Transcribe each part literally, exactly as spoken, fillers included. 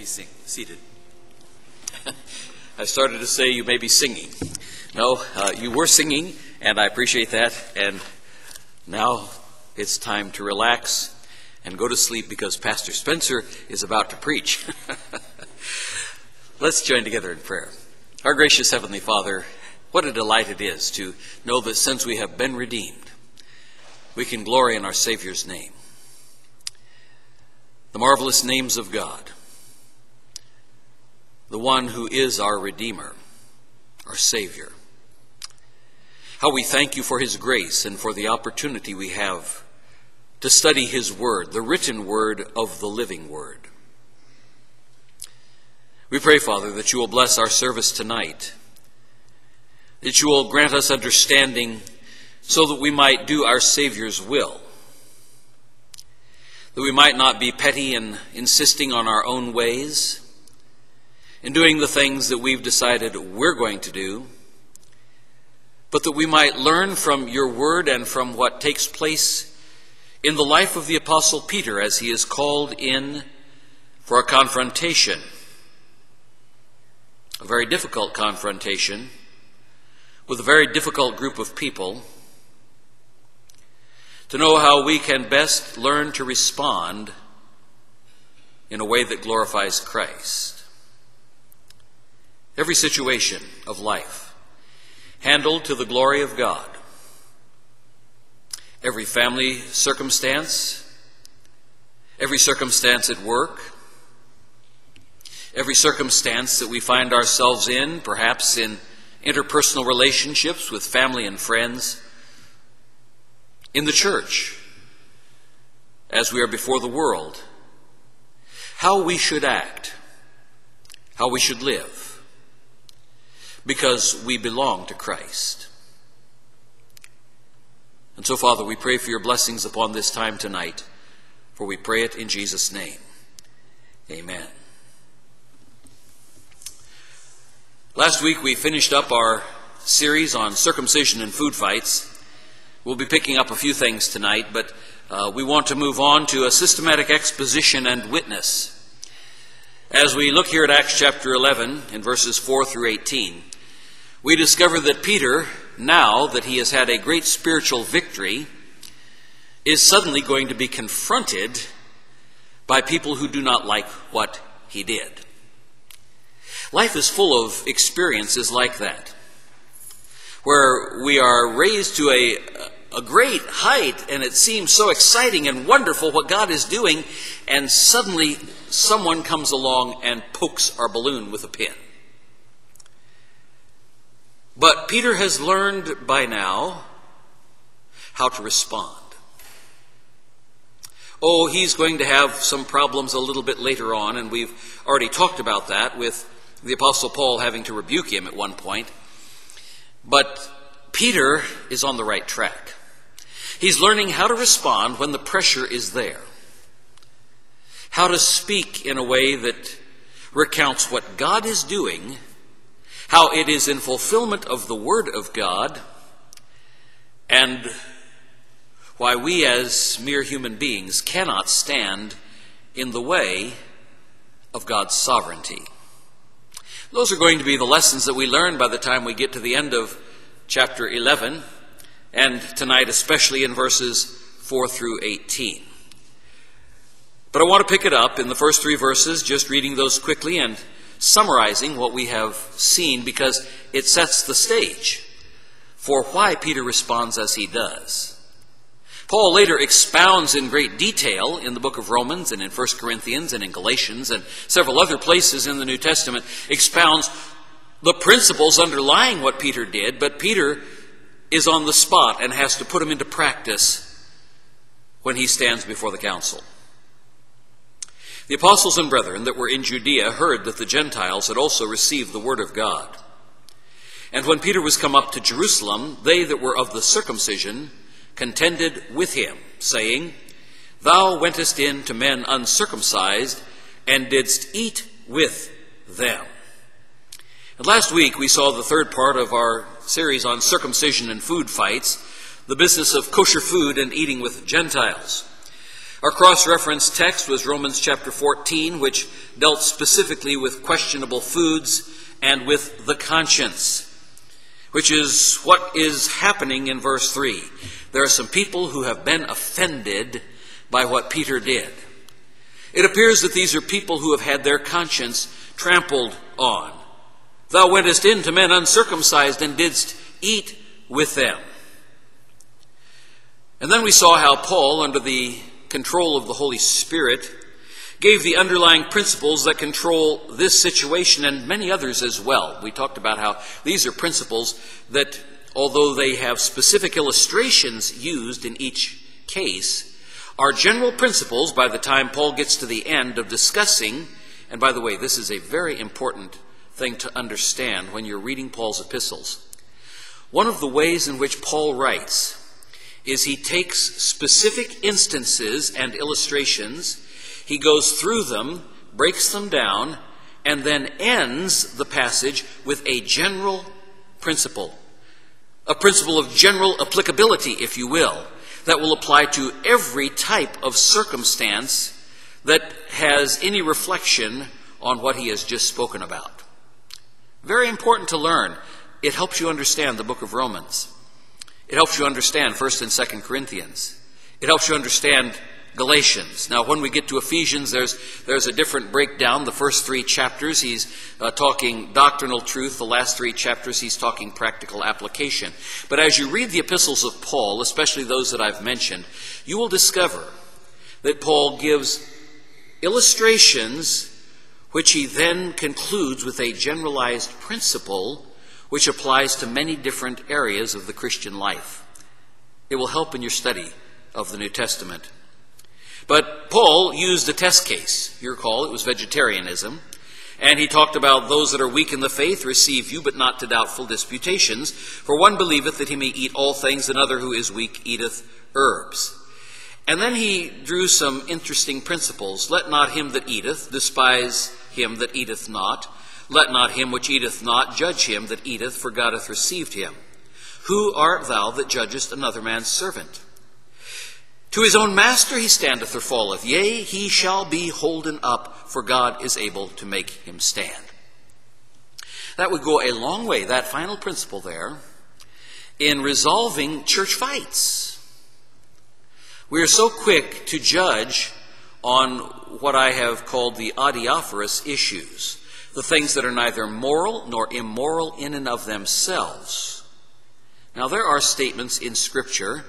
be sing seated. I started to say you may be singing. No, uh, you were singing, and I appreciate that. And now it's time to relax and go to sleep because Pastor Spencer is about to preach. Let's join together in prayer. Our gracious Heavenly Father, what a delight it is to know that since we have been redeemed, we can glory in our Savior's name. The marvelous names of God, the one who is our Redeemer, our Savior. How we thank you for His grace and for the opportunity we have to study His Word, the written Word of the living Word. We pray, Father, that you will bless our service tonight, that you will grant us understanding so that we might do our Savior's will, that we might not be petty and insisting on our own ways, in doing the things that we've decided we're going to do, but that we might learn from your word and from what takes place in the life of the Apostle Peter as he is called in for a confrontation, a very difficult confrontation with a very difficult group of people, to know how we can best learn to respond in a way that glorifies Christ. Every situation of life handled to the glory of God. Every family circumstance, every circumstance at work, every circumstance that we find ourselves in, perhaps in interpersonal relationships with family and friends, in the church, as we are before the world, how we should act, how we should live, because we belong to Christ. And so, Father, we pray for your blessings upon this time tonight, for we pray it in Jesus' name. Amen. Last week we finished up our series on circumcision and food fights. We'll be picking up a few things tonight, but uh, we want to move on to a systematic exposition and witness. As we look here at Acts chapter eleven, in verses four through eighteen, we discover that Peter, now that he has had a great spiritual victory, is suddenly going to be confronted by people who do not like what he did. Life is full of experiences like that, where we are raised to a, a great height, and it seems so exciting and wonderful what God is doing, and suddenly someone comes along and pokes our balloon with a pin. But Peter has learned by now how to respond. Oh, he's going to have some problems a little bit later on, and we've already talked about that with the Apostle Paul having to rebuke him at one point. But Peter is on the right track. He's learning how to respond when the pressure is there, how to speak in a way that recounts what God is doing, how it is in fulfillment of the Word of God, and why we as mere human beings cannot stand in the way of God's sovereignty. Those are going to be the lessons that we learn by the time we get to the end of chapter eleven, and tonight especially in verses four through eighteen. But I want to pick it up in the first three verses, just reading those quickly and summarizing what we have seen, because it sets the stage for why Peter responds as he does. Paul later expounds in great detail in the book of Romans and in First Corinthians and in Galatians and several other places in the New Testament, expounds the principles underlying what Peter did, but Peter is on the spot and has to put them into practice when he stands before the council. The apostles and brethren that were in Judea heard that the Gentiles had also received the word of God. And when Peter was come up to Jerusalem, they that were of the circumcision contended with him, saying, Thou wentest in to men uncircumcised, and didst eat with them. And last week we saw the third part of our series on circumcision and food fights, the business of kosher food and eating with Gentiles. Our cross-reference text was Romans chapter fourteen, which dealt specifically with questionable foods and with the conscience, which is what is happening in verse three. There are some people who have been offended by what Peter did. It appears that these are people who have had their conscience trampled on. Thou wentest in to men uncircumcised and didst eat with them. And then we saw how Paul, under the control of the Holy Spirit, gave the underlying principles that control this situation and many others as well. We talked about how these are principles that, although they have specific illustrations used in each case, are general principles by the time Paul gets to the end of discussing. And by the way, this is a very important thing to understand when you're reading Paul's epistles. One of the ways in which Paul writes is he takes specific instances and illustrations, he goes through them, breaks them down, and then ends the passage with a general principle, a principle of general applicability, if you will, that will apply to every type of circumstance that has any reflection on what he has just spoken about. Very important to learn. It helps you understand the book of Romans. It helps you understand first and second Corinthians. It helps you understand Galatians. Now, when we get to Ephesians, there's, there's a different breakdown. The first three chapters, he's uh, talking doctrinal truth. The last three chapters, he's talking practical application. But as you read the epistles of Paul, especially those that I've mentioned, you will discover that Paul gives illustrations which he then concludes with a generalized principle which applies to many different areas of the Christian life. It will help in your study of the New Testament. But Paul used a test case. You recall it was vegetarianism. And he talked about those that are weak in the faith receive you, but not to doubtful disputations. For one believeth that he may eat all things, another who is weak eateth herbs. And then he drew some interesting principles. Let not him that eateth despise him that eateth not. Let not him which eateth not judge him that eateth, for God hath received him. Who art thou that judgest another man's servant? To his own master he standeth or falleth. Yea, he shall be holden up, for God is able to make him stand. That would go a long way, that final principle there, in resolving church fights. We are so quick to judge on what I have called the adiaphorous issues, the things that are neither moral nor immoral in and of themselves. Now, there are statements in Scripture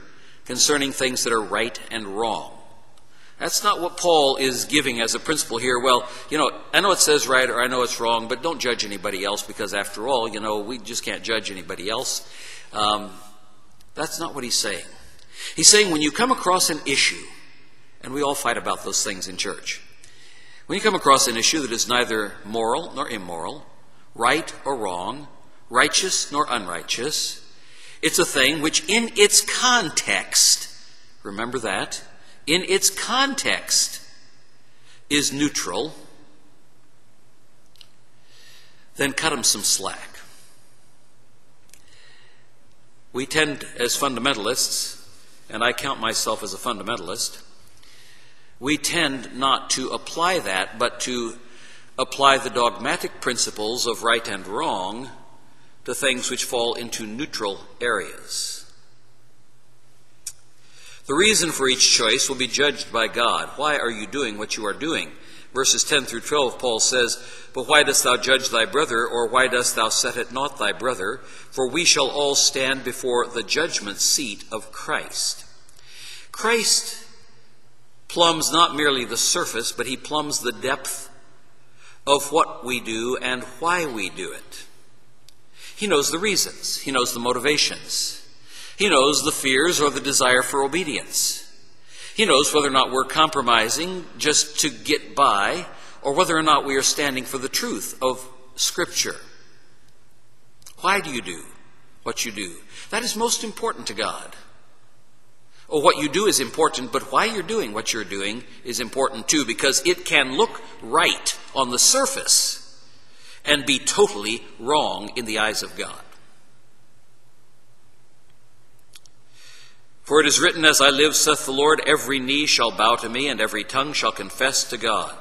concerning things that are right and wrong. That's not what Paul is giving as a principle here. Well, you know, I know it says right or I know it's wrong, but don't judge anybody else because, after all, you know, we just can't judge anybody else. Um, that's not what he's saying. He's saying when you come across an issue, and we all fight about those things in church, when you come across an issue that is neither moral nor immoral, right or wrong, righteous nor unrighteous, it's a thing which in its context, remember that, in its context is neutral, then cut them some slack. We tend, as fundamentalists, and I count myself as a fundamentalist, we tend not to apply that, but to apply the dogmatic principles of right and wrong to things which fall into neutral areas. The reason for each choice will be judged by God. Why are you doing what you are doing? Verses ten through twelve, Paul says, But why dost thou judge thy brother, or why dost thou set at naught thy brother? For we shall all stand before the judgment seat of Christ. Christ plumbs not merely the surface, but he plumbs the depth of what we do and why we do it. He knows the reasons. He knows the motivations. He knows the fears or the desire for obedience. He knows whether or not we're compromising just to get by, or whether or not we are standing for the truth of Scripture. Why do you do what you do? That is most important to God. Oh, what you do is important, but why you're doing what you're doing is important too, because it can look right on the surface and be totally wrong in the eyes of God. For it is written, as I live, saith the Lord, every knee shall bow to me, and every tongue shall confess to God.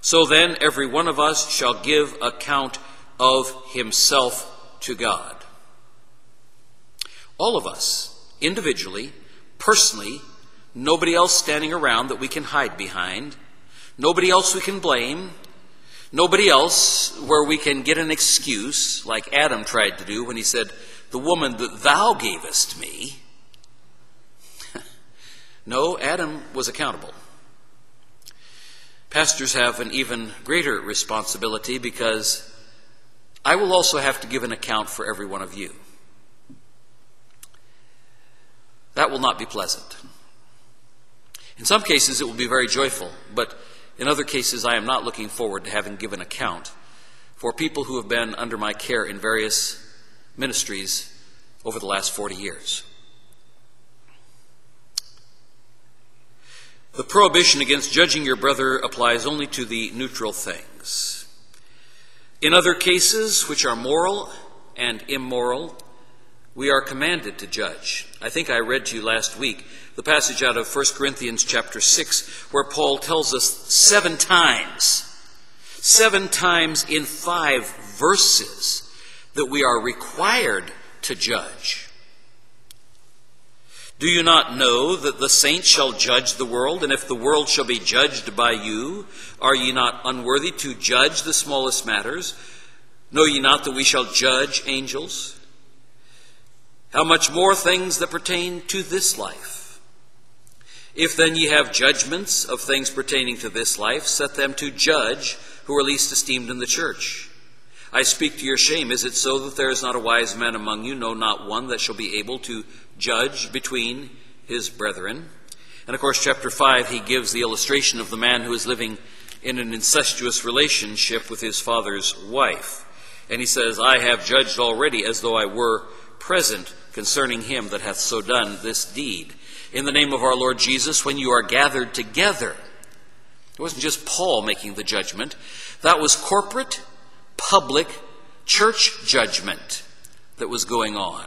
So then every one of us shall give account of himself to God. All of us, individually, personally, nobody else standing around that we can hide behind, nobody else we can blame, nobody else where we can get an excuse, like Adam tried to do when he said, the woman that thou gavest me. No, Adam was accountable. Pastors have an even greater responsibility, because I will also have to give an account for every one of you. That will not be pleasant. In some cases it will be very joyful, but in other cases I am not looking forward to having given account for people who have been under my care in various ministries over the last forty years. The prohibition against judging your brother applies only to the neutral things. In other cases, which are moral and immoral, we are commanded to judge. I think I read to you last week the passage out of First Corinthians chapter six, where Paul tells us seven times, seven times in five verses, that we are required to judge. Do you not know that the saints shall judge the world? And if the world shall be judged by you, are ye not unworthy to judge the smallest matters? Know ye not that we shall judge angels? How much more things that pertain to this life? If then ye have judgments of things pertaining to this life, set them to judge who are least esteemed in the church. I speak to your shame. Is it so that there is not a wise man among you, no, not one that shall be able to judge between his brethren? And of course, chapter five, he gives the illustration of the man who is living in an incestuous relationship with his father's wife. And he says, I have judged already as though I were present concerning him that hath so done this deed. In the name of our Lord Jesus, when you are gathered together. It wasn't just Paul making the judgment. That was corporate, public church judgment that was going on.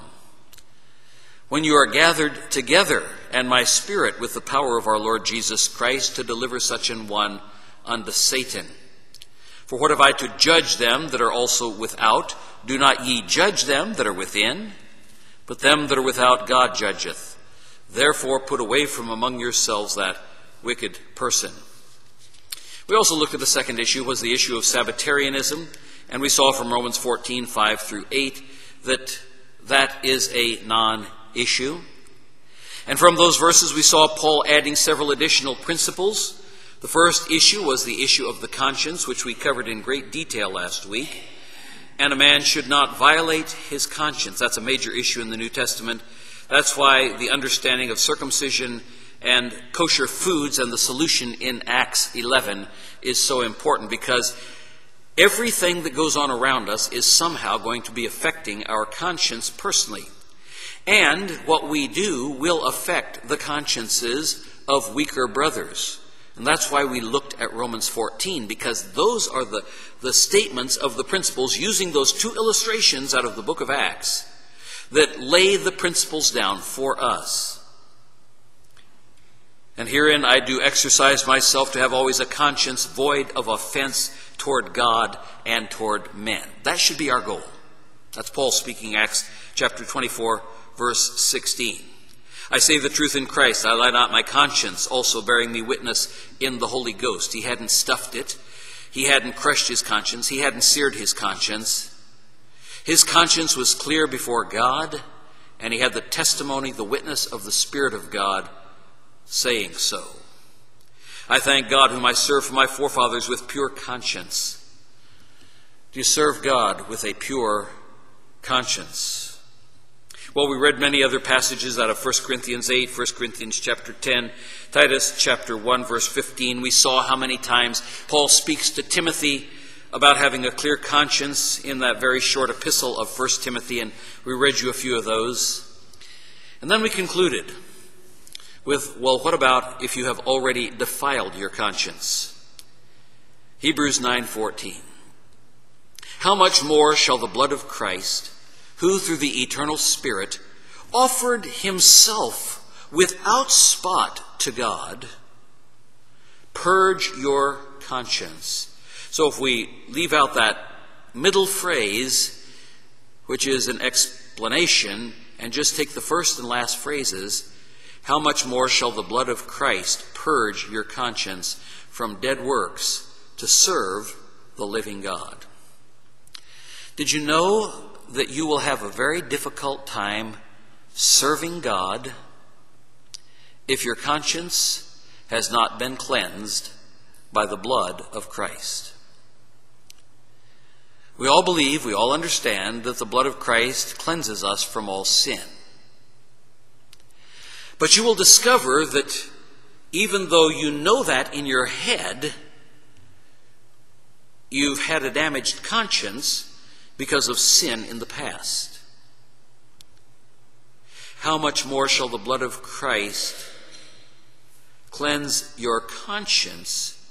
When you are gathered together, and my spirit with the power of our Lord Jesus Christ to deliver such an one unto Satan. For what have I to judge them that are also without? Do not ye judge them that are within, but them that are without God judgeth. Therefore put away from among yourselves that wicked person. We also looked at the second issue, was the issue of Sabbatarianism, and we saw from Romans fourteen, five through eight, that that is a non-issue. And from those verses we saw Paul adding several additional principles. The first issue was the issue of the conscience, which we covered in great detail last week. And a man should not violate his conscience. That's a major issue in the New Testament. That's why the understanding of circumcision and kosher foods and the solution in Acts eleven is so important, because everything that goes on around us is somehow going to be affecting our conscience personally. And what we do will affect the consciences of weaker brothers. And that's why we looked at Romans fourteen, because those are the, the statements of the principles, using those two illustrations out of the book of Acts, that lay the principles down for us. And herein I do exercise myself to have always a conscience void of offense toward God and toward men. That should be our goal. That's Paul speaking, Acts chapter twenty-four, verse sixteen. I say the truth in Christ, I lie not, my conscience also bearing me witness in the Holy Ghost. He hadn't stuffed it. He hadn't crushed his conscience. He hadn't seared his conscience. His conscience was clear before God, and he had the testimony, the witness of the Spirit of God saying so. I thank God whom I serve for my forefathers with pure conscience. Do you serve God with a pure conscience? Well, we read many other passages out of First Corinthians eight, First Corinthians chapter ten, Titus chapter one, verse fifteen. We saw how many times Paul speaks to Timothy about having a clear conscience in that very short epistle of First Timothy, and we read you a few of those. And then we concluded with, well, what about if you have already defiled your conscience? Hebrews nine fourteen. How much more shall the blood of Christ, who through the eternal Spirit offered himself without spot to God, purge your conscience. So if we leave out that middle phrase, which is an explanation, and just take the first and last phrases, how much more shall the blood of Christ purge your conscience from dead works to serve the living God? Did you know that you will have a very difficult time serving God if your conscience has not been cleansed by the blood of Christ? We all believe, we all understand that the blood of Christ cleanses us from all sin. But you will discover that even though you know that in your head, you've had a damaged conscience because of sin in the past. How much more shall the blood of Christ cleanse your conscience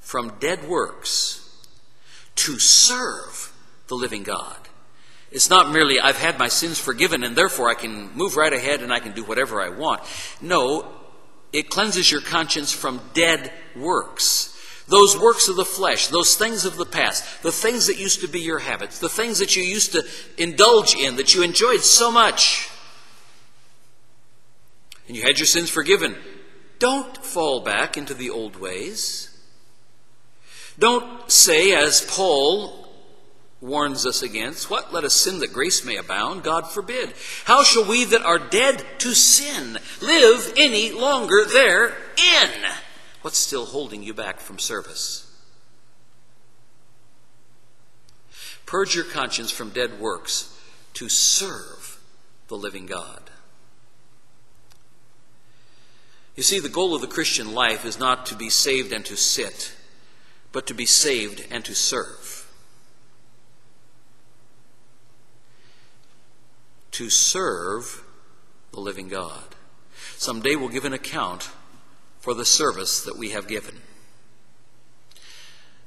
from dead works to serve the living God? It's not merely, I've had my sins forgiven and therefore I can move right ahead and I can do whatever I want. No, it cleanses your conscience from dead works. Those works of the flesh, those things of the past, the things that used to be your habits, the things that you used to indulge in, that you enjoyed so much. And you had your sins forgiven. Don't fall back into the old ways. Don't say, as Paul warns us against, what? Let us sin that grace may abound? God forbid. How shall we that are dead to sin live any longer therein? What's still holding you back from service? Purge your conscience from dead works to serve the living God. You see, the goal of the Christian life is not to be saved and to sit, but to be saved and to serve. To serve the living God. Someday we'll give an account for the service that we have given.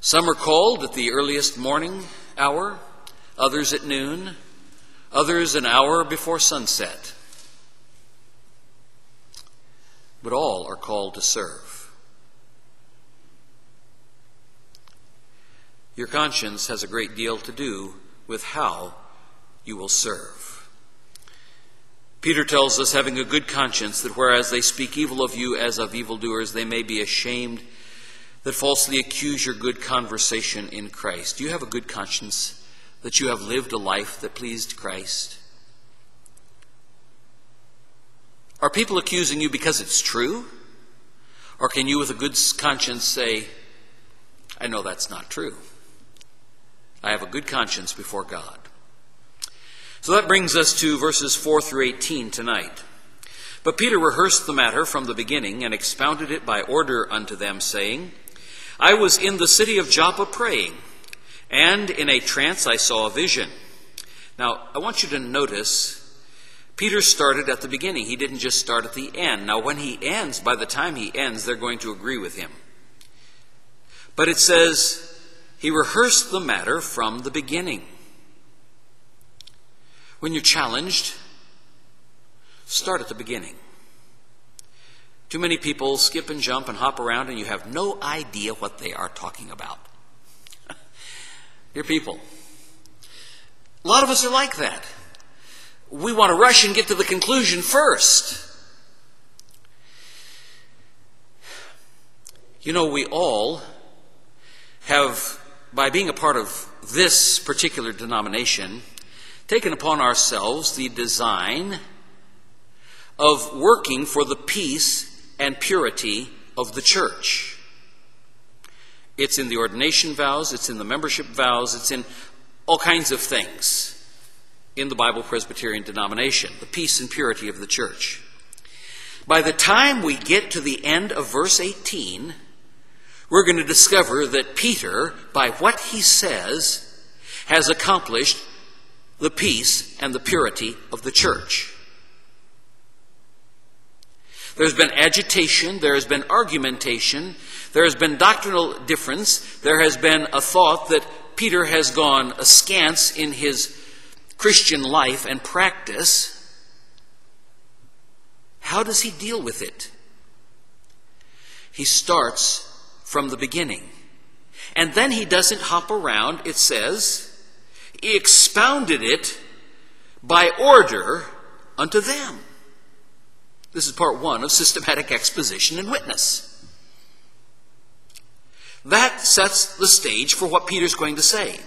Some are called at the earliest morning hour, others at noon, others an hour before sunset. But all are called to serve. Your conscience has a great deal to do with how you will serve. Peter tells us, having a good conscience, that whereas they speak evil of you as of evildoers, they may be ashamed that falsely accuse your good conversation in Christ. Do you have a good conscience that you have lived a life that pleased Christ? Are people accusing you because it's true? Or can you with a good conscience say, I know that's not true. I have a good conscience before God. So that brings us to verses four through eighteen tonight. But Peter rehearsed the matter from the beginning and expounded it by order unto them, saying, I was in the city of Joppa praying, and in a trance I saw a vision. Now, I want you to notice, Peter started at the beginning. He didn't just start at the end. Now, when he ends, by the time he ends, they're going to agree with him. But it says, he rehearsed the matter from the beginning. When you're challenged, start at the beginning. Too many people skip and jump and hop around and you have no idea what they are talking about. Dear people, a lot of us are like that. We want to rush and get to the conclusion first. You know, we all have, by being a part of this particular denomination, taken upon ourselves the design of working for the peace and purity of the church. It's in the ordination vows, it's in the membership vows, it's in all kinds of things in the Bible Presbyterian denomination, the peace and purity of the church. By the time we get to the end of verse eighteen, we're going to discover that Peter, by what he says, has accomplished the peace and the purity of the church. There's been agitation, there has been argumentation, there has been doctrinal difference, there has been a thought that Peter has gone askance in his Christian life and practice. How does he deal with it? He starts from the beginning. And then he doesn't hop around. It says, he expounded it by order unto them. This is part one of systematic exposition and witness. That sets the stage for what Peter's going to say.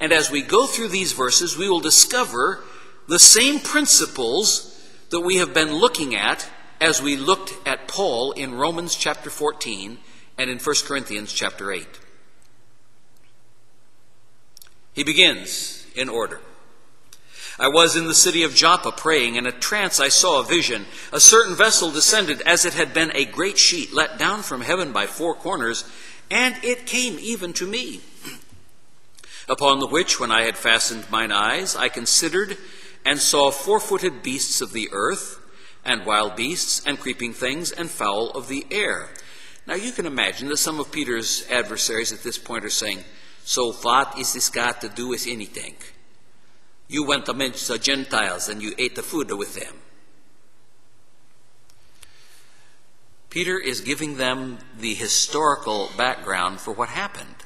And as we go through these verses, we will discover the same principles that we have been looking at as we looked at Paul in Romans chapter fourteen and in First Corinthians chapter eight. He begins in order. I was in the city of Joppa praying. In a trance I saw a vision. A certain vessel descended as it had been a great sheet let down from heaven by four corners, and it came even to me. Upon the which, when I had fastened mine eyes, I considered and saw four-footed beasts of the earth, and wild beasts, and creeping things, and fowl of the air. Now you can imagine that some of Peter's adversaries at this point are saying, so what is this got to do with anything? You went amidst the Gentiles and you ate the food with them. Peter is giving them the historical background for what happened.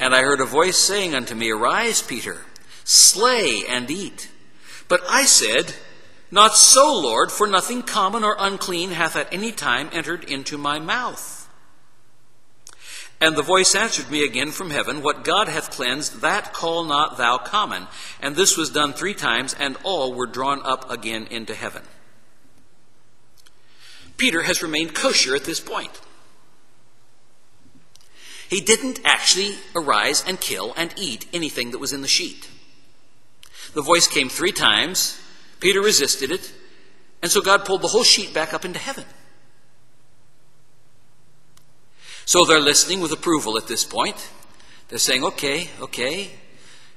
And I heard a voice saying unto me, Arise, Peter, slay and eat. But I said, Not so, Lord, for nothing common or unclean hath at any time entered into my mouth. And the voice answered me again from heaven, What God hath cleansed, that call not thou common. And this was done three times, and all were drawn up again into heaven. Peter has remained kosher at this point. He didn't actually arise and kill and eat anything that was in the sheet. The voice came three times. Peter resisted it. And so God pulled the whole sheet back up into heaven. So they're listening with approval at this point. They're saying, okay, okay.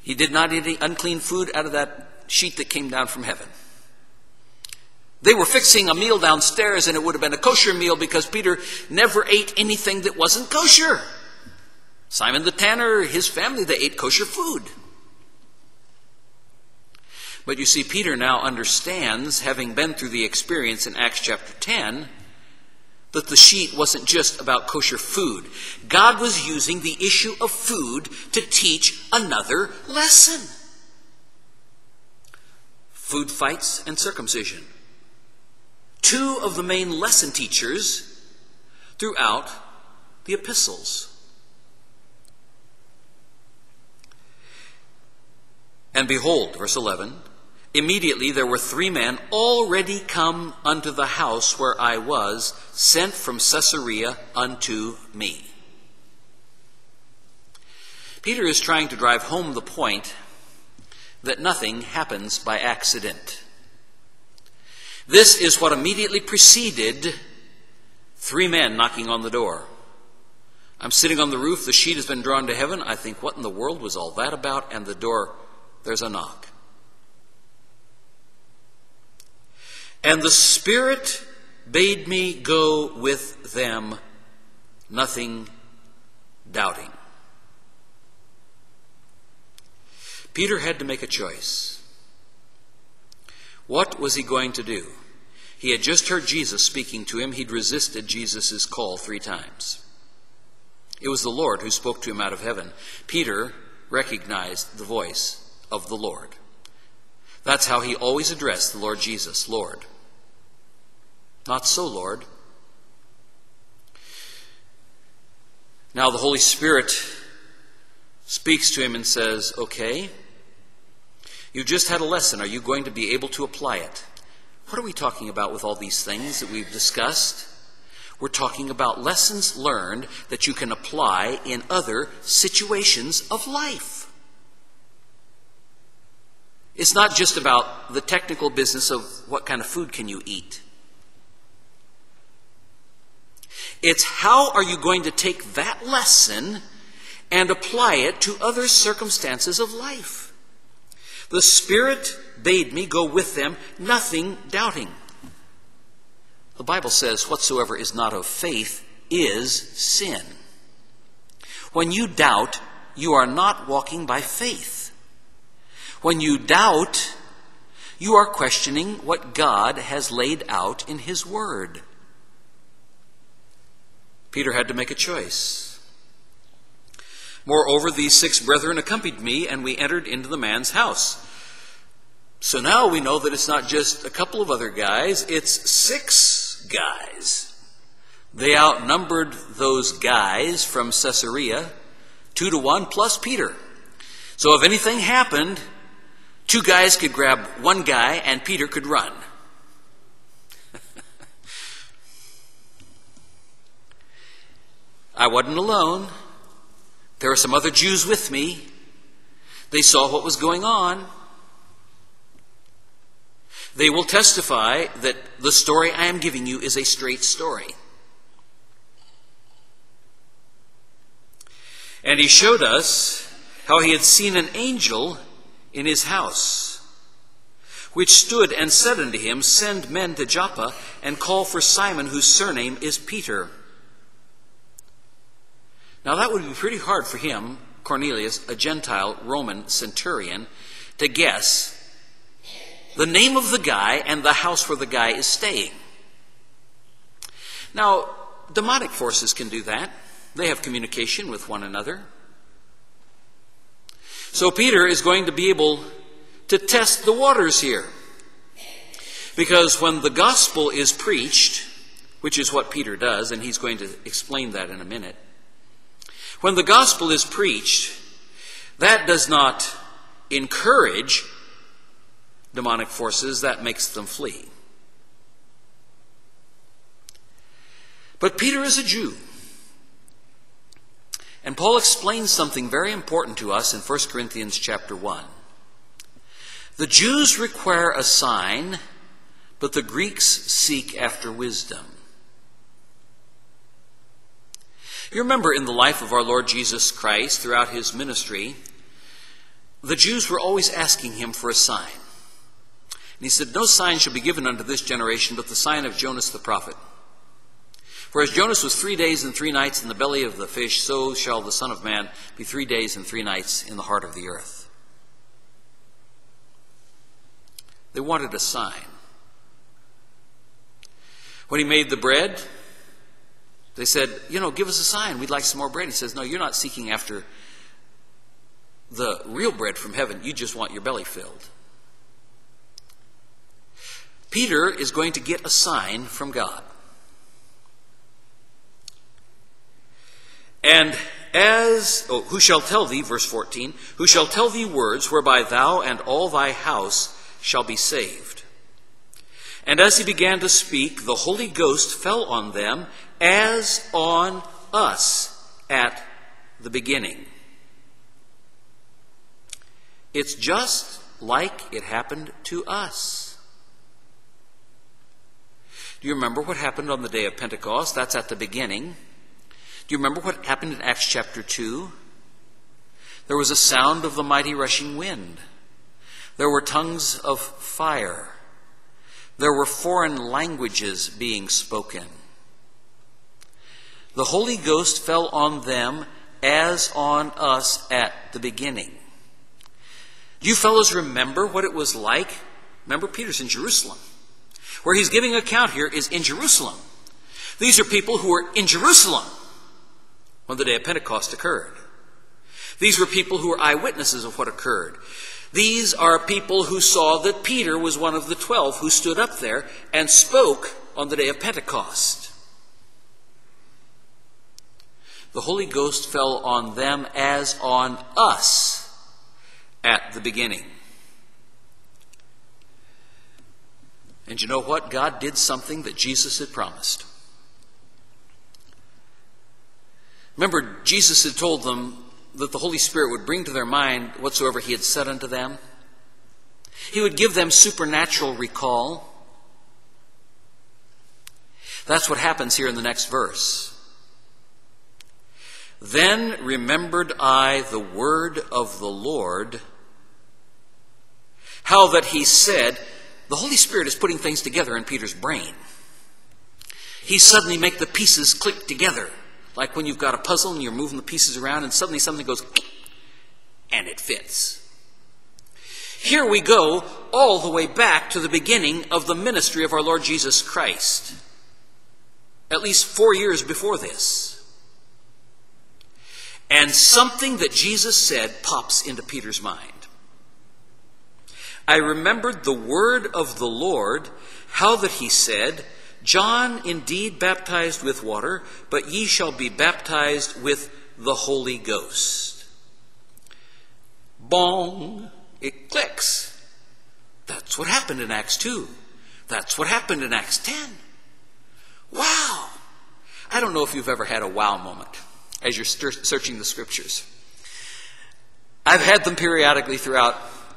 He did not eat any unclean food out of that sheet that came down from heaven. They were fixing a meal downstairs, and it would have been a kosher meal because Peter never ate anything that wasn't kosher. Simon the Tanner, his family, they ate kosher food. But you see, Peter now understands, having been through the experience in Acts chapter ten, that the sheet wasn't just about kosher food. God was using the issue of food to teach another lesson. Food fights and circumcision. Two of the main lesson teachers throughout the epistles. And behold, verse eleven, immediately there were three men already come unto the house where I was, sent from Caesarea unto me. Peter is trying to drive home the point that nothing happens by accident. This is what immediately preceded three men knocking on the door. I'm sitting on the roof, the sheet has been drawn to heaven. I think, what in the world was all that about? And the door, there's a knock. And the Spirit bade me go with them, nothing doubting. Peter had to make a choice. What was he going to do? He had just heard Jesus speaking to him. He'd resisted Jesus' call three times. It was the Lord who spoke to him out of heaven. Peter recognized the voice of the Lord. That's how he always addressed the Lord Jesus, Lord. Not so, Lord. Now the Holy Spirit speaks to him and says, okay, you just had a lesson. Are you going to be able to apply it? What are we talking about with all these things that we've discussed? We're talking about lessons learned that you can apply in other situations of life. It's not just about the technical business of what kind of food can you eat. It's how are you going to take that lesson and apply it to other circumstances of life. The Spirit bade me go with them, nothing doubting. The Bible says, whatsoever is not of faith is sin. When you doubt, you are not walking by faith. When you doubt, You are questioning what God has laid out in His Word. Peter had to make a choice. Moreover, these six brethren accompanied me, and we entered into the man's house. So now we know that it's not just a couple of other guys, it's six guys. They outnumbered those guys from Caesarea two to one plus Peter. So if anything happened, two guys could grab one guy and Peter could run. I wasn't alone. There were some other Jews with me. They saw what was going on. They will testify that the story I am giving you is a straight story. And he showed us how he had seen an angel in his house, which stood and said unto him, Send men to Joppa, and call for Simon, whose surname is Peter. Now that would be pretty hard for him, Cornelius, a Gentile Roman centurion, to guess the name of the guy and the house where the guy is staying. Now, demonic forces can do that. They have communication with one another. So Peter is going to be able to test the waters here. Because when the gospel is preached, which is what Peter does, and he's going to explain that in a minute. When the gospel is preached, that does not encourage demonic forces, that makes them flee. But Peter is a Jew. And Paul explains something very important to us in First Corinthians chapter one. The Jews require a sign, but the Greeks seek after wisdom. You remember in the life of our Lord Jesus Christ, throughout his ministry, the Jews were always asking him for a sign. And he said, No sign shall be given unto this generation but the sign of Jonas the prophet. Whereas Jonas was three days and three nights in the belly of the fish, so shall the Son of Man be three days and three nights in the heart of the earth. They wanted a sign. When he made the bread, they said, you know, give us a sign. We'd like some more bread. He says, no, you're not seeking after the real bread from heaven. You just want your belly filled. Peter is going to get a sign from God. And as, oh, who shall tell thee, verse fourteen, who shall tell thee words whereby thou and all thy house shall be saved? And as he began to speak, the Holy Ghost fell on them as on us at the beginning. It's just like it happened to us. Do you remember what happened on the day of Pentecost? That's at the beginning. Do you remember what happened in Acts chapter two? There was a sound of the mighty rushing wind. There were tongues of fire. There were foreign languages being spoken. The Holy Ghost fell on them as on us at the beginning. Do you fellows remember what it was like? Remember, Peter's in Jerusalem. Where he's giving account here is in Jerusalem. These are people who were in Jerusalem when the day of Pentecost occurred. These were people who were eyewitnesses of what occurred. These are people who saw that Peter was one of the twelve who stood up there and spoke on the day of Pentecost. The Holy Ghost fell on them as on us at the beginning. And you know what? God did something that Jesus had promised. Remember, Jesus had told them that the Holy Spirit would bring to their mind whatsoever he had said unto them. He would give them supernatural recall. That's what happens here in the next verse. Then remembered I the word of the Lord, how that he said, the Holy Spirit is putting things together in Peter's brain. He suddenly makes the pieces click together. Like when you've got a puzzle and you're moving the pieces around and suddenly something goes and it fits. Here we go all the way back to the beginning of the ministry of our Lord Jesus Christ, at least four years before this. And something that Jesus said pops into Peter's mind. I remembered the word of the Lord, how that he said, John indeed baptized with water, but ye shall be baptized with the Holy Ghost. Bong! It clicks. That's what happened in Acts two. That's what happened in Acts ten. Wow! I don't know if you've ever had a wow moment as you're searching the scriptures. I've had them periodically throughout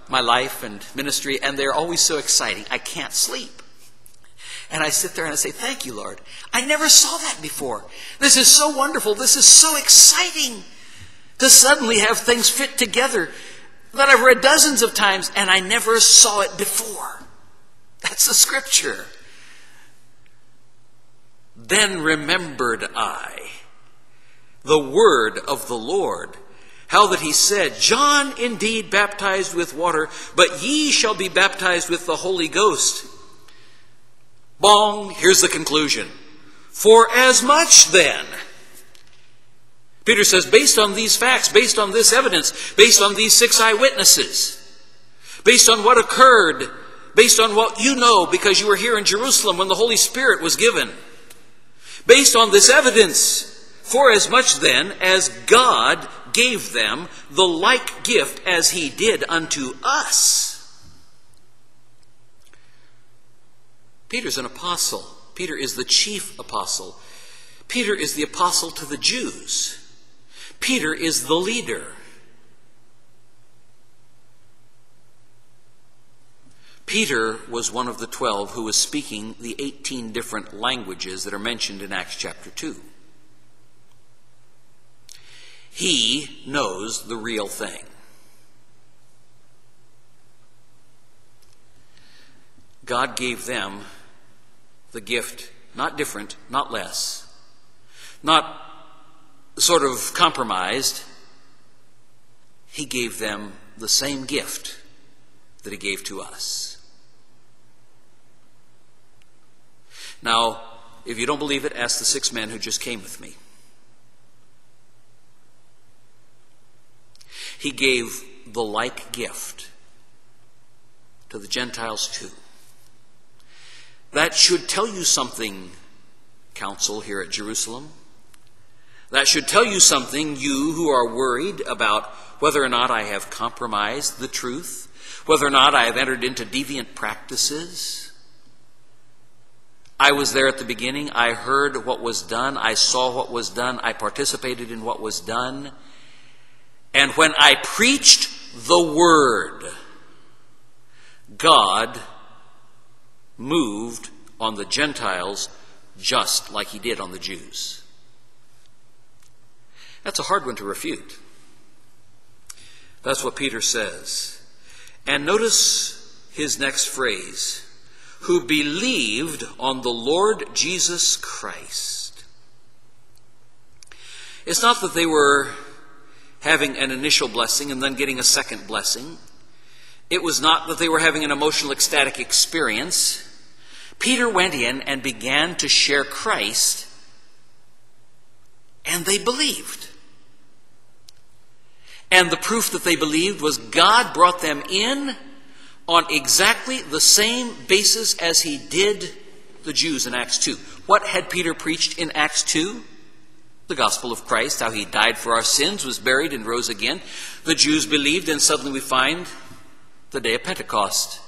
my life and ministry, and they're always so exciting. I can't sleep. And I sit there and I say, thank you, Lord. I never saw that before. This is so wonderful. This is so exciting to suddenly have things fit together that I've read dozens of times and I never saw it before. That's the scripture. Then remembered I the word of the Lord, how that he said, John indeed baptized with water, but ye shall be baptized with the Holy Ghost. Bong, here's the conclusion. For as much then, Peter says, based on these facts, based on this evidence, based on these six eyewitnesses, based on what occurred, based on what you know because you were here in Jerusalem when the Holy Spirit was given, based on this evidence, for as much then as God gave them the like gift as he did unto us. Peter's an apostle. Peter is the chief apostle. Peter is the apostle to the Jews. Peter is the leader. Peter was one of the twelve who was speaking the eighteen different languages that are mentioned in Acts chapter two. He knows the real thing. God gave them the gift, not different, not less, not sort of compromised. He gave them the same gift that he gave to us. Now, if you don't believe it, ask the six men who just came with me. He gave the like gift to the Gentiles too. That should tell you something, council here at Jerusalem. That should tell you something, you who are worried about whether or not I have compromised the truth, whether or not I have entered into deviant practices. I was there at the beginning. I heard what was done. I saw what was done. I participated in what was done. And when I preached the word, God moved on the Gentiles just like he did on the Jews. That's a hard one to refute. That's what Peter says. And notice his next phrase, who believed on the Lord Jesus Christ. It's not that they were having an initial blessing and then getting a second blessing. It was not that they were having an emotional, ecstatic experience. Peter went in and began to share Christ, and they believed. And the proof that they believed was God brought them in on exactly the same basis as he did the Jews in Acts two. What had Peter preached in Acts two? The gospel of Christ, how he died for our sins, was buried, and rose again. The Jews believed, and suddenly we find the day of Pentecost.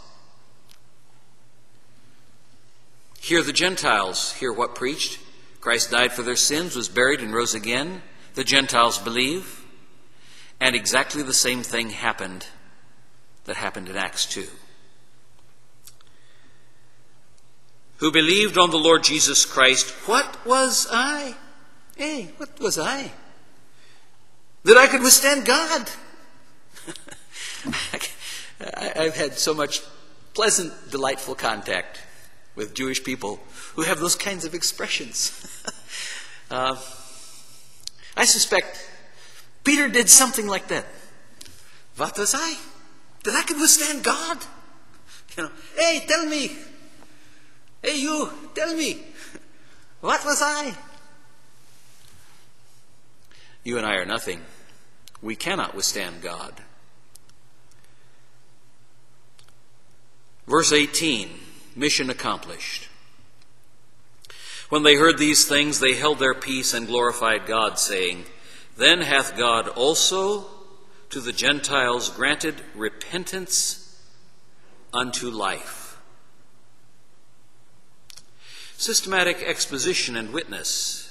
Here the Gentiles hear what preached. Christ died for their sins, was buried, and rose again. The Gentiles believe. And exactly the same thing happened that happened in Acts two. Who believed on the Lord Jesus Christ. What was I? Hey, what was I? That I could withstand God. I've had so much pleasant, delightful contact with Jewish people who have those kinds of expressions. uh, I suspect Peter did something like that. What was I? that I can withstand God. You know, hey, tell me. Hey, you, tell me. What was I? You and I are nothing. We cannot withstand God. Verse eighteen, mission accomplished. When they heard these things, they held their peace and glorified God, saying, Then hath God also to the Gentiles granted repentance unto life. Systematic exposition and witness.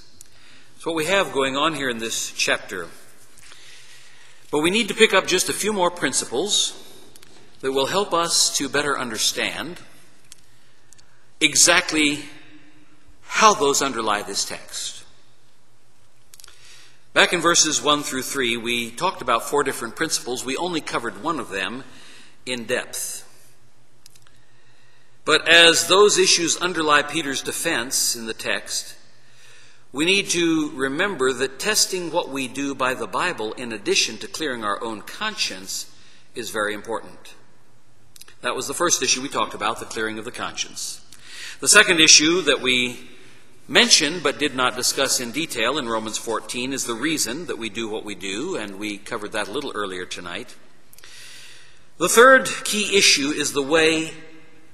That's what we have going on here in this chapter. But we need to pick up just a few more principles that will help us to better understand exactly how those underlie this text. Back in verses one through three, we talked about four different principles. We only covered one of them in depth. But as those issues underlie Peter's defense in the text, we need to remember that testing what we do by the Bible, in addition to clearing our own conscience, is very important. That was the first issue we talked about, the clearing of the conscience. The second issue that we mentioned but did not discuss in detail in Romans fourteen is the reason that we do what we do, and we covered that a little earlier tonight. The third key issue is the way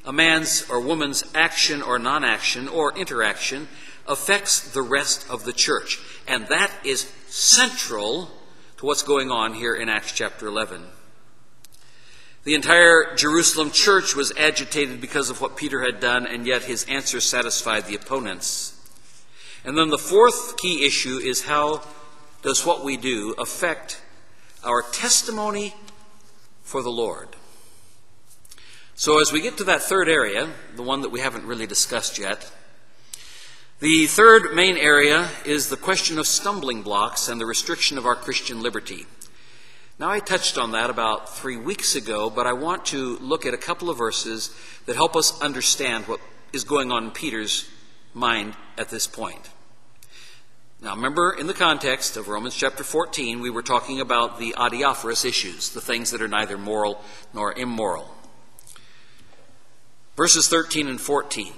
a man's or woman's action or non-action or interaction affects the rest of the church, and that is central to what's going on here in Acts chapter eleven. The entire Jerusalem church was agitated because of what Peter had done, and yet his answer satisfied the opponents. And then the fourth key issue is, how does what we do affect our testimony for the Lord? So as we get to that third area, the one that we haven't really discussed yet, the third main area is the question of stumbling blocks and the restriction of our Christian liberty. Now, I touched on that about three weeks ago, but I want to look at a couple of verses that help us understand what is going on in Peter's mind at this point. Now, remember, in the context of Romans chapter fourteen, we were talking about the adiaphorous issues, the things that are neither moral nor immoral. Verses thirteen and fourteen.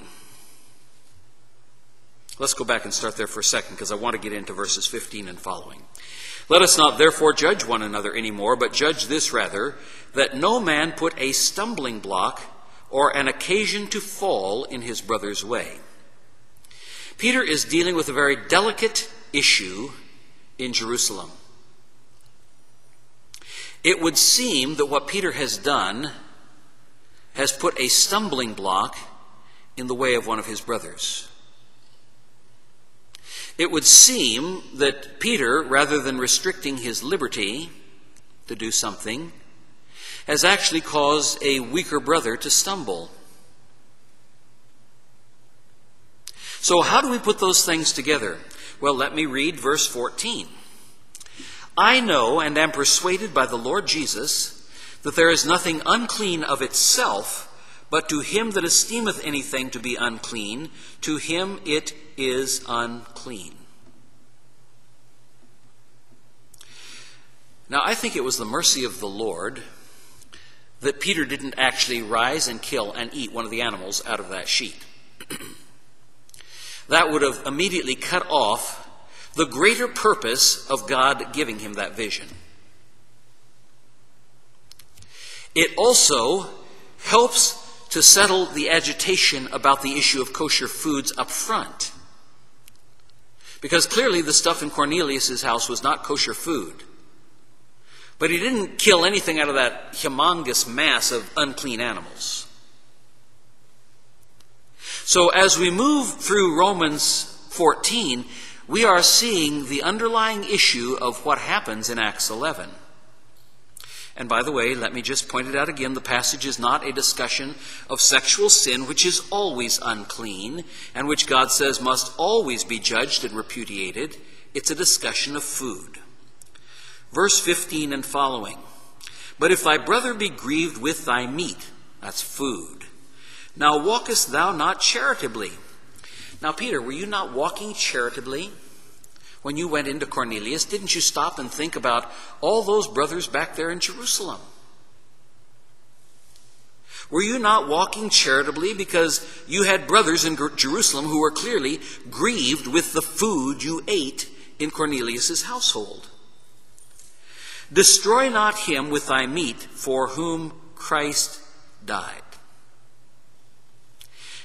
Let's go back and start there for a second, because I want to get into verses fifteen and following. Let us not therefore judge one another any more, but judge this rather, that no man put a stumbling block or an occasion to fall in his brother's way. Peter is dealing with a very delicate issue in Jerusalem. It would seem that what Peter has done has put a stumbling block in the way of one of his brothers. It would seem that Peter, rather than restricting his liberty to do something, has actually caused a weaker brother to stumble. So how do we put those things together? Well, let me read verse fourteen. I know and am persuaded by the Lord Jesus that there is nothing unclean of itself, but to him that esteemeth anything to be unclean, to him it is unclean. Now, I think it was the mercy of the Lord that Peter didn't actually rise and kill and eat one of the animals out of that sheet. That would have immediately cut off the greater purpose of God giving him that vision. It also helps to settle the agitation about the issue of kosher foods up front. Because clearly the stuff in Cornelius' house was not kosher food. But he didn't kill anything out of that humongous mass of unclean animals. So as we move through Romans fourteen, we are seeing the underlying issue of what happens in Acts eleven. And by the way, let me just point it out again, the passage is not a discussion of sexual sin, which is always unclean, and which God says must always be judged and repudiated. It's a discussion of food. Verse fifteen and following. But if thy brother be grieved with thy meat, that's food, now walkest thou not charitably. Now, Peter, were you not walking charitably? When you went into Cornelius, didn't you stop and think about all those brothers back there in Jerusalem? Were you not walking charitably because you had brothers in Jerusalem who were clearly grieved with the food you ate in Cornelius' household? Destroy not him with thy meat, for whom Christ died.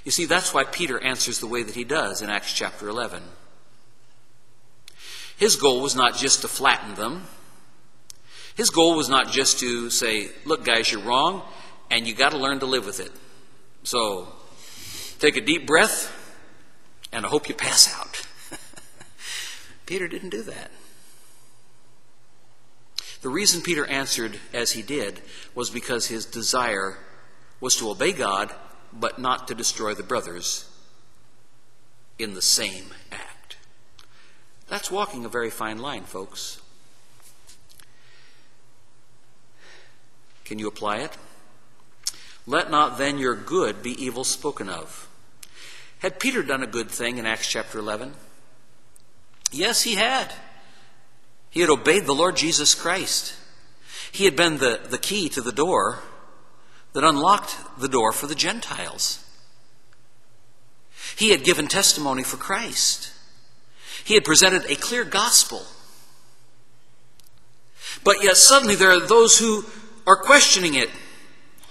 You see, that's why Peter answers the way that he does in Acts chapter eleven. His goal was not just to flatten them. His goal was not just to say, look, guys, you're wrong, and you got to learn to live with it. So take a deep breath, and I hope you pass out. Peter didn't do that. The reason Peter answered as he did was because his desire was to obey God, but not to destroy the brothers in the same act. That's walking a very fine line, folks. Can you apply it? Let not then your good be evil spoken of. Had Peter done a good thing in Acts chapter eleven? Yes, he had. He had obeyed the Lord Jesus Christ. He had been the, the key to the door that unlocked the door for the Gentiles. He had given testimony for Christ. He had presented a clear gospel. But yet suddenly there are those who are questioning it.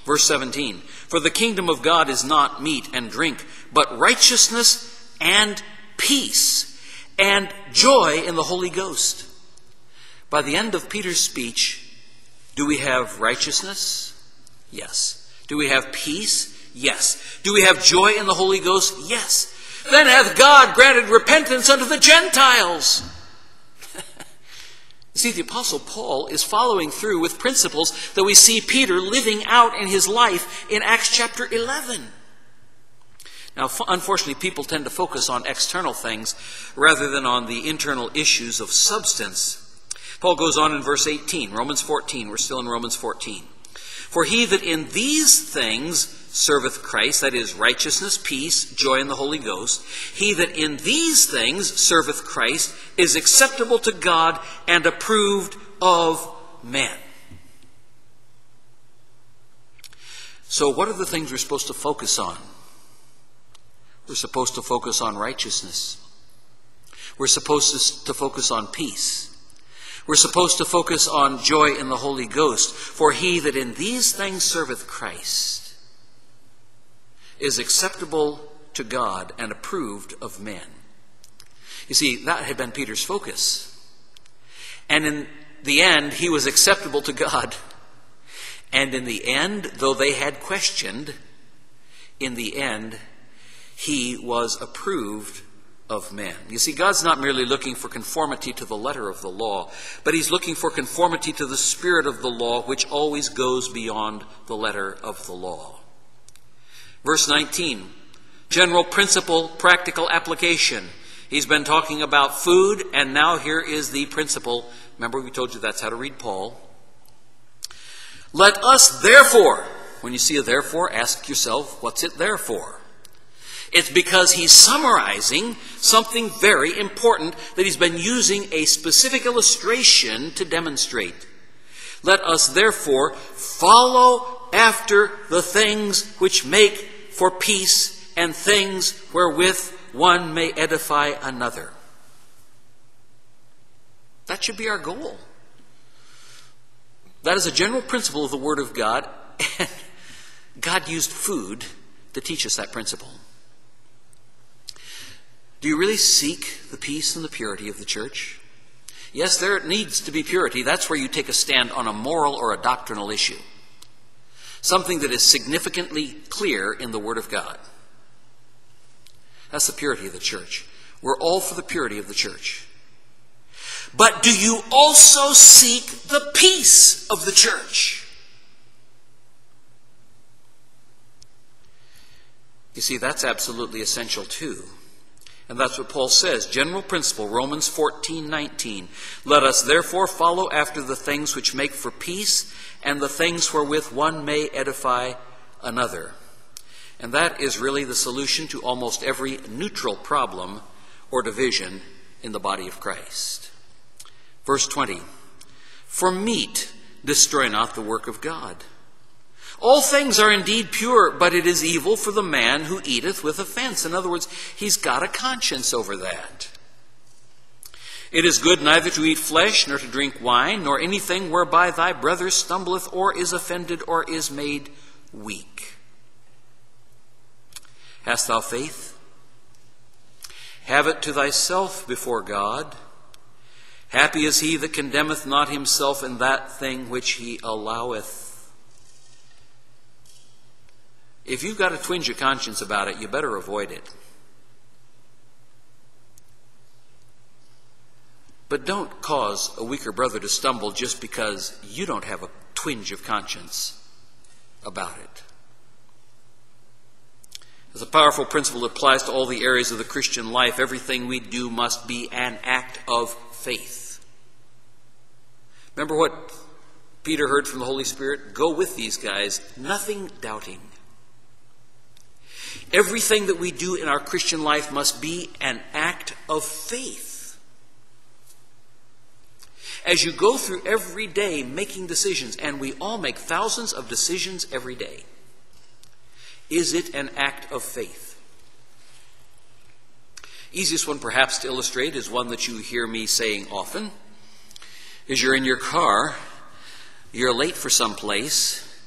Verse seventeen, for the kingdom of God is not meat and drink, but righteousness and peace and joy in the Holy Ghost. By the end of Peter's speech, do we have righteousness? Yes. Do we have peace? Yes. Do we have joy in the Holy Ghost? Yes. Then hath God granted repentance unto the Gentiles. See, the Apostle Paul is following through with principles that we see Peter living out in his life in Acts chapter eleven. Now, unfortunately, people tend to focus on external things rather than on the internal issues of substance. Paul goes on in verse eighteen, Romans fourteen. We're still in Romans fourteen. For he that in these things serveth Christ, that is, righteousness, peace, joy in the Holy Ghost, he that in these things serveth Christ is acceptable to God and approved of men. So what are the things we're supposed to focus on? We're supposed to focus on righteousness. We're supposed to focus on peace. We're supposed to focus on joy in the Holy Ghost. For he that in these things serveth Christ is acceptable to God and approved of men. You see, that had been Peter's focus. And in the end, he was acceptable to God. And in the end, though they had questioned, in the end, he was approved of man. You see, God's not merely looking for conformity to the letter of the law, but he's looking for conformity to the spirit of the law, which always goes beyond the letter of the law. Verse nineteen, general principle, practical application. He's been talking about food, and now here is the principle. Remember, we told you that's how to read Paul. Let us therefore, when you see a therefore, ask yourself, what's it there for? It's because he's summarizing something very important that he's been using a specific illustration to demonstrate. Let us therefore follow after the things which make for peace and things wherewith one may edify another. That should be our goal. That is a general principle of the Word of God, and God used food to teach us that principle. Do you really seek the peace and the purity of the church? Yes, there needs to be purity. That's where you take a stand on a moral or a doctrinal issue. Something that is significantly clear in the Word of God. That's the purity of the church. We're all for the purity of the church. But do you also seek the peace of the church? You see, that's absolutely essential too. And that's what Paul says, general principle, Romans fourteen nineteen. Let us therefore follow after the things which make for peace and the things wherewith one may edify another. And that is really the solution to almost every neutral problem or division in the body of Christ. Verse twenty, for meat destroy not the work of God. All things are indeed pure, but it is evil for the man who eateth with offense. In other words, he's got a conscience over that. It is good neither to eat flesh, nor to drink wine, nor anything whereby thy brother stumbleth, or is offended, or is made weak. Hast thou faith? Have it to thyself before God. Happy is he that condemneth not himself in that thing which he alloweth. If you've got a twinge of conscience about it, you better avoid it. But don't cause a weaker brother to stumble just because you don't have a twinge of conscience about it. As a powerful principle that applies to all the areas of the Christian life, everything we do must be an act of faith. Remember what Peter heard from the Holy Spirit? Go with these guys, nothing doubting. Everything that we do in our Christian life must be an act of faith. As you go through every day making decisions, and we all make thousands of decisions every day, is it an act of faith? Easiest one perhaps to illustrate is one that you hear me saying often, is you're in your car, you're late for some place,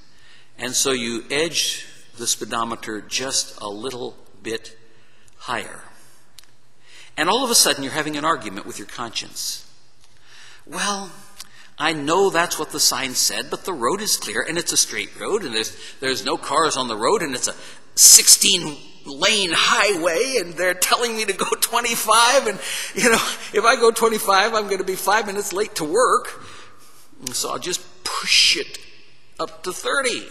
and so you edge the speedometer just a little bit higher. And all of a sudden you're having an argument with your conscience. Well, I know that's what the sign said, but the road is clear, and it's a straight road, and there's, there's no cars on the road, and it's a sixteen-lane highway, and they're telling me to go twenty-five, and, you know, if I go twenty-five, I'm going to be five minutes late to work, and so I'll just push it up to thirty.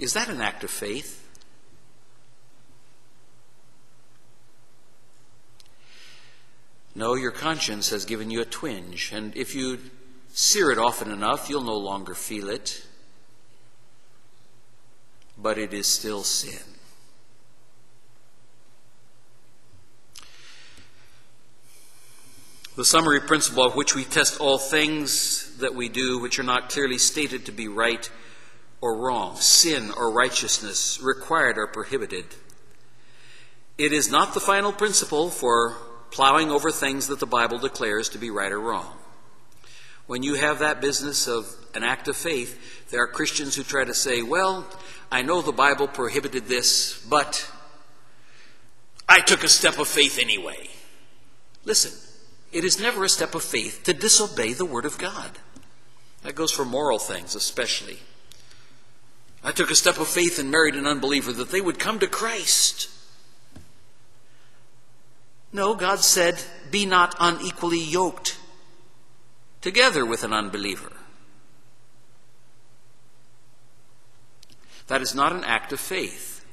Is that an act of faith? No, your conscience has given you a twinge, and if you sear it often enough, you'll no longer feel it. But it is still sin. The summary principle of which we test all things that we do which are not clearly stated to be right or wrong, sin or righteousness, required or prohibited. It is not the final principle for plowing over things that the Bible declares to be right or wrong. When you have that business of an act of faith, there are Christians who try to say, well, I know the Bible prohibited this, but I took a step of faith anyway. Listen, it is never a step of faith to disobey the Word of God. That goes for moral things especially. I took a step of faith and married an unbeliever that they would come to Christ. No, God said, be not unequally yoked together with an unbeliever. That is not an act of faith.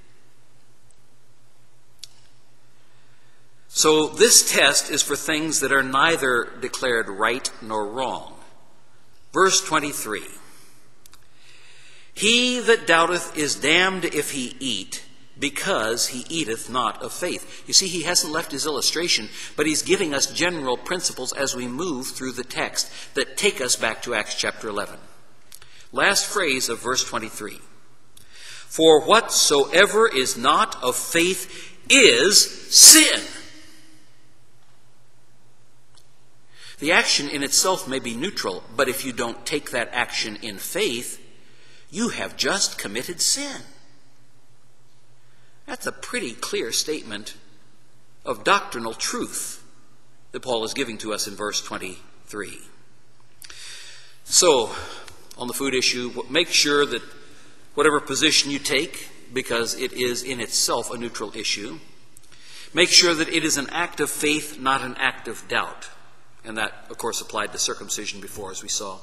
So this test is for things that are neither declared right nor wrong. Verse twenty-three, he that doubteth is damned if he eat, because he eateth not of faith. You see, he hasn't left his illustration, but he's giving us general principles as we move through the text that take us back to Acts chapter eleven. Last phrase of verse twenty-three. For whatsoever is not of faith is sin. The action in itself may be neutral, but if you don't take that action in faith, you have just committed sin. That's a pretty clear statement of doctrinal truth that Paul is giving to us in verse twenty-three. So, on the food issue, make sure that whatever position you take, because it is in itself a neutral issue, make sure that it is an act of faith, not an act of doubt. And that, of course, applied to circumcision before, as we saw.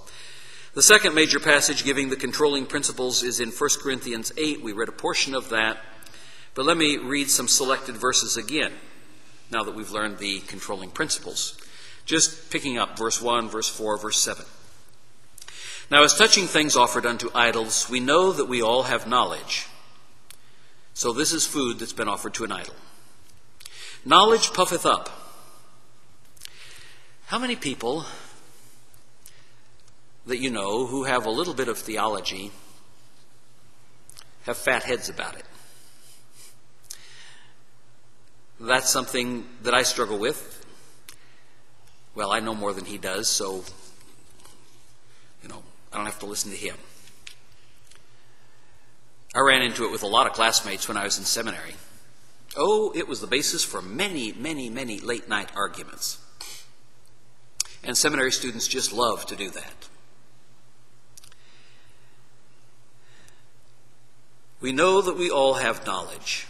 The second major passage giving the controlling principles is in First Corinthians eight. We read a portion of that. But let me read some selected verses again, now that we've learned the controlling principles. Just picking up verse one, verse four, verse seven. Now as touching things offered unto idols, we know that we all have knowledge. So this is food that's been offered to an idol. Knowledge puffeth up. How many people that you know who have a little bit of theology have fat heads about it. That's something that I struggle with. Well, I know more than he does, so, you know, I don't have to listen to him. I ran into it with a lot of classmates when I was in seminary. Oh, it was the basis for many, many, many late-night arguments. And seminary students just love to do that. We know that we all have knowledge.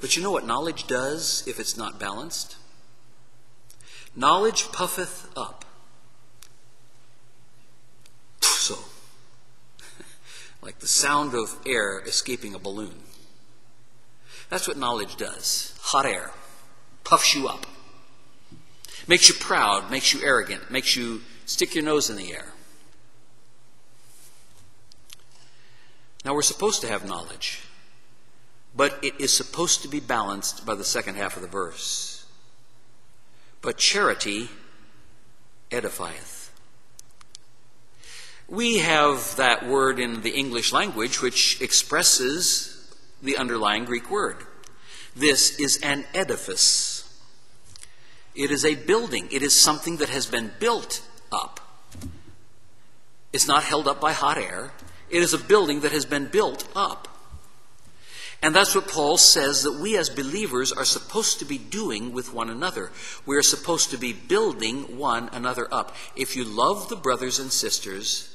But you know what knowledge does if it's not balanced? Knowledge puffeth up. So, like the sound of air escaping a balloon. That's what knowledge does. Hot air. Puffs you up. Makes you proud. Makes you arrogant. Makes you stick your nose in the air. Now we're supposed to have knowledge. But it is supposed to be balanced by the second half of the verse. But charity edifieth. We have that word in the English language which expresses the underlying Greek word. This is an edifice. It is a building. It is something that has been built up. It's not held up by hot air. It is a building that has been built up. And that's what Paul says that we as believers are supposed to be doing with one another. We are supposed to be building one another up. If you love the brothers and sisters,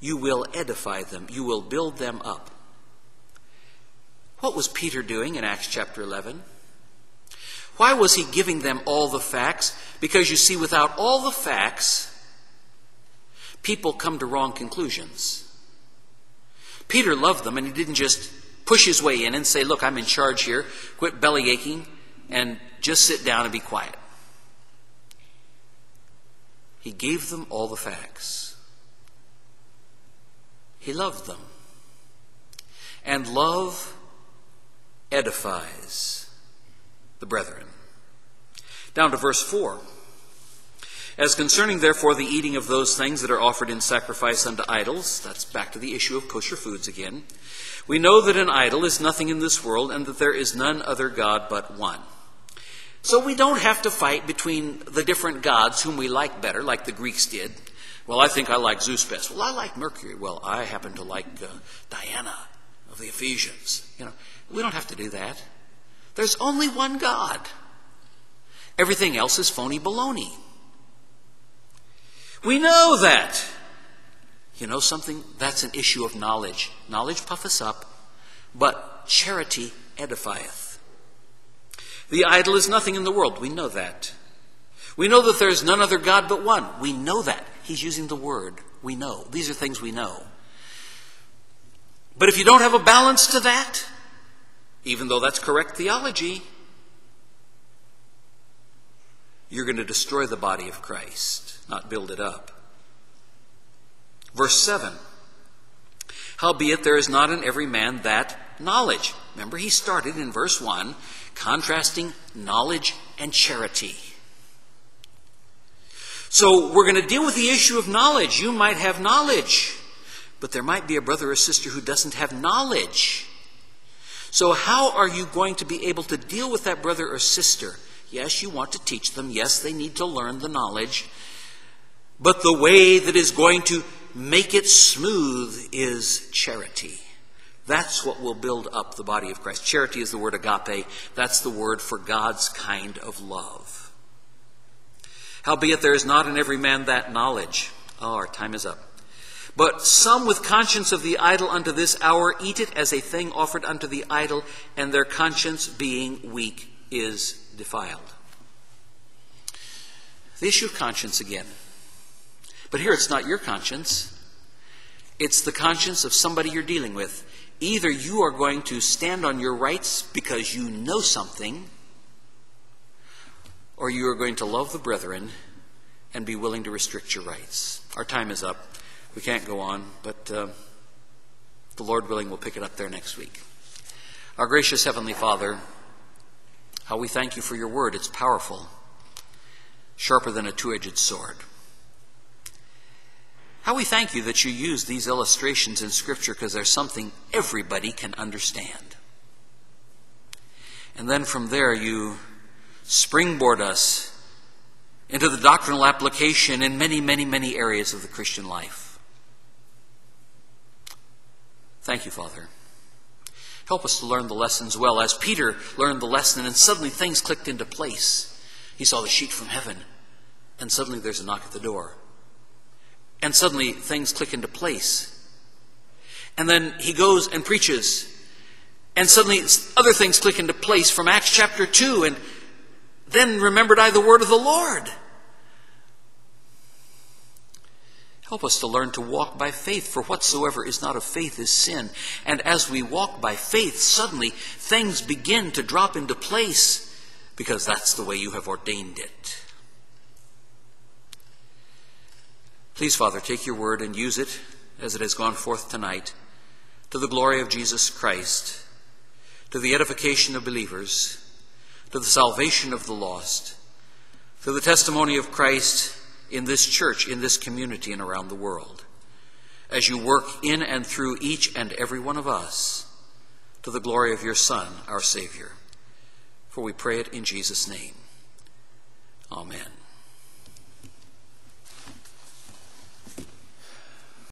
you will edify them. You will build them up. What was Peter doing in Acts chapter eleven? Why was he giving them all the facts? Because you see, without all the facts, people come to wrong conclusions. Peter loved them, and he didn't just push his way in and say, look, I'm in charge here. Quit belly aching and just sit down and be quiet. He gave them all the facts. He loved them. And love edifies the brethren. Down to verse four. As concerning therefore the eating of those things that are offered in sacrifice unto idols, that's back to the issue of kosher foods again, we know that an idol is nothing in this world and that there is none other God but one. So we don't have to fight between the different gods whom we like better, like the Greeks did. Well, I think I like Zeus best. Well, I like Mercury. Well, I happen to like uh, Diana of the Ephesians. You know, we don't have to do that. There's only one God. Everything else is phony baloney. We know that. You know something? That's an issue of knowledge. Knowledge puffeth up, but charity edifieth. The idol is nothing in the world. We know that. We know that there is none other God but one. We know that. He's using the word. We know. These are things we know. But if you don't have a balance to that, even though that's correct theology, you're going to destroy the body of Christ, not build it up. Verse seven, howbeit there is not in every man that knowledge. Remember, he started in verse one, contrasting knowledge and charity. So we're going to deal with the issue of knowledge. You might have knowledge, but there might be a brother or sister who doesn't have knowledge. So how are you going to be able to deal with that brother or sister? Yes, you want to teach them. Yes, they need to learn the knowledge. But the way that is going to make it smooth is charity. That's what will build up the body of Christ. Charity is the word agape. That's the word for God's kind of love. Howbeit there is not in every man that knowledge. Oh, our time is up. But some with conscience of the idol unto this hour eat it as a thing offered unto the idol, and their conscience being weak is defiled. The issue of conscience again. But here it's not your conscience. It's the conscience of somebody you're dealing with. Either you are going to stand on your rights because you know something, or you are going to love the brethren and be willing to restrict your rights. Our time is up. We can't go on, but uh, the Lord willing, we'll pick it up there next week. Our gracious Heavenly Father, how we thank you for your word. It's powerful, sharper than a two-edged sword. How we thank you that you use these illustrations in Scripture, because there's something everybody can understand. And then from there you springboard us into the doctrinal application in many, many, many areas of the Christian life. Thank you, Father. Help us to learn the lessons well, as Peter learned the lesson, and suddenly things clicked into place. He saw the sheet from heaven, and suddenly there's a knock at the door. And suddenly things click into place. And then he goes and preaches, and suddenly other things click into place from Acts chapter two, and then remembered I the word of the Lord. Help us to learn to walk by faith, for whatsoever is not of faith is sin. And as we walk by faith, suddenly things begin to drop into place, because that's the way you have ordained it. Please, Father, take your word and use it as it has gone forth tonight, to the glory of Jesus Christ, to the edification of believers, to the salvation of the lost, to the testimony of Christ in this church, in this community, and around the world, as you work in and through each and every one of us, to the glory of your Son, our Savior. For we pray it in Jesus' name. Amen.